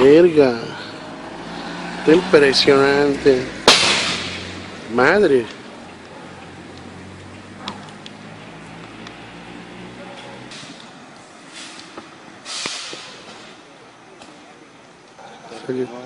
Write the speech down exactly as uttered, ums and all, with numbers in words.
Verga. Está impresionante. Madre. Salió.